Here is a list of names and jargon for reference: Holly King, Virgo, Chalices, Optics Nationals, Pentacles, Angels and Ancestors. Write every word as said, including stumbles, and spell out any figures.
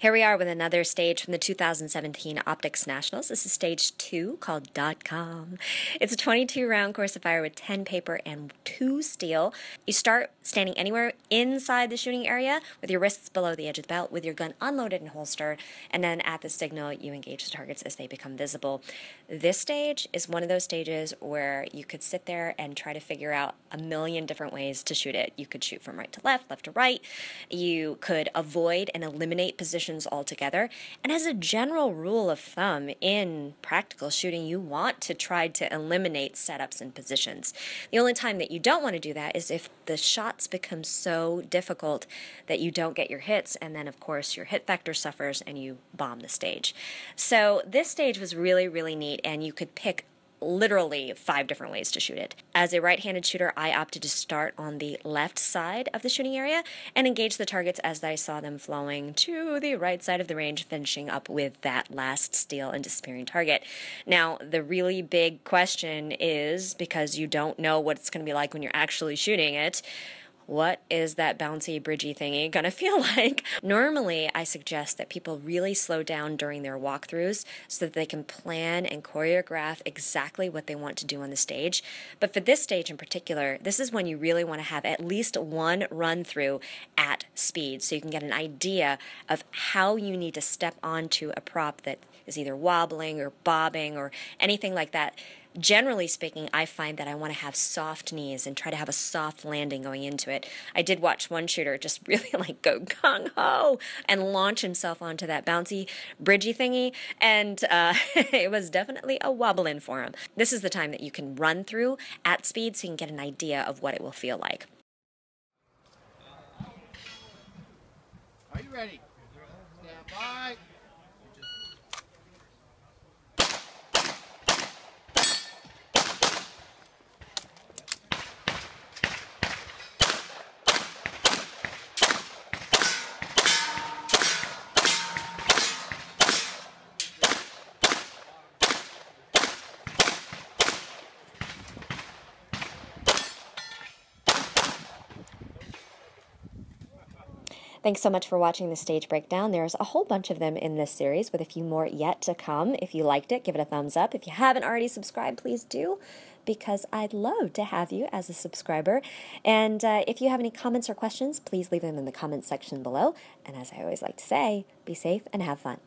Here we are with another stage from the two thousand seventeen Optics Nationals. This is stage two, called .com. It's a twenty-two round course of fire with ten paper and two steel. You start standing anywhere inside the shooting area with your wrists below the edge of the belt with your gun unloaded and holstered, and then at the signal you engage the targets as they become visible. This stage is one of those stages where you could sit there and try to figure out a million different ways to shoot it. You could shoot from right to left, left to right. You could avoid and eliminate positions altogether. And as a general rule of thumb in practical shooting, you want to try to eliminate setups and positions. The only time that you don't want to do that is if the shots become so difficult that you don't get your hits, and then of course your hit factor suffers and you bomb the stage. So this stage was really, really neat, and you could pick literally five different ways to shoot it. As a right-handed shooter, I opted to start on the left side of the shooting area and engage the targets as I saw them flowing to the right side of the range, finishing up with that last steal and disappearing target. Now, the really big question is, because you don't know what it's going to be like when you're actually shooting it, what is that bouncy, bridgy thingy gonna feel like? Normally, I suggest that people really slow down during their walkthroughs so that they can plan and choreograph exactly what they want to do on the stage. But for this stage in particular, this is when you really want to have at least one run through at speed so you can get an idea of how you need to step onto a prop that is either wobbling or bobbing or anything like that. Generally speaking, I find that I want to have soft knees and try to have a soft landing going into it. I did watch one shooter just really like go gung-ho and launch himself onto that bouncy, bridgy thingy, and uh, it was definitely a wobbling for him. This is the time that you can run through at speed so you can get an idea of what it will feel like. Are you ready? Stand by. Thanks so much for watching the stage breakdown. There's a whole bunch of them in this series with a few more yet to come. If you liked it, give it a thumbs up. If you haven't already subscribed, please do, because I'd love to have you as a subscriber. And uh, if you have any comments or questions, please leave them in the comments section below. And as I always like to say, be safe and have fun.